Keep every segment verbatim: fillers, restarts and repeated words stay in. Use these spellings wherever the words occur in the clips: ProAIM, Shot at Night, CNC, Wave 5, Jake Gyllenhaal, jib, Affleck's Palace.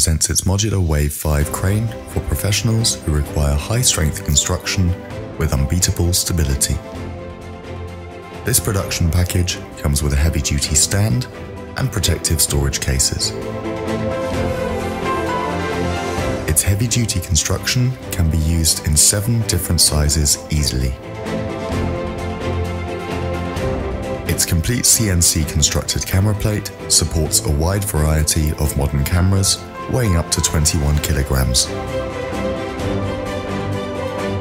presents its modular Wave five crane for professionals who require high-strength construction with unbeatable stability. This production package comes with a heavy-duty stand and protective storage cases. Its heavy-duty construction can be used in seven different sizes easily. Its complete C N C constructed camera plate supports a wide variety of modern cameras weighing up to twenty-one kilograms.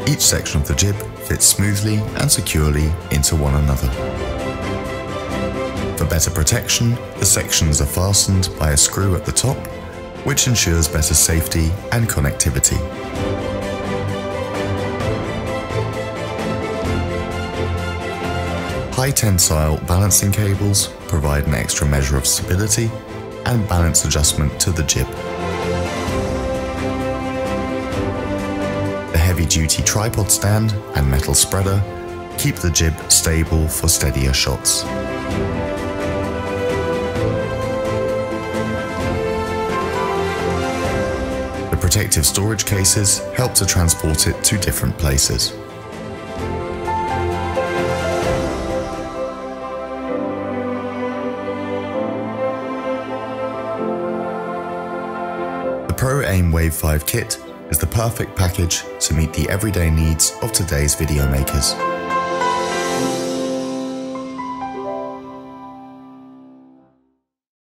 Each section of the jib fits smoothly and securely into one another. For better protection, the sections are fastened by a screw at the top, which ensures better safety and connectivity. High tensile balancing cables provide an extra measure of stability and balance adjustment to the jib. The heavy-duty tripod stand and metal spreader keep the jib stable for steadier shots. Protective storage cases help to transport it to different places. The ProAIM Wave five kit is the perfect package to meet the everyday needs of today's video makers.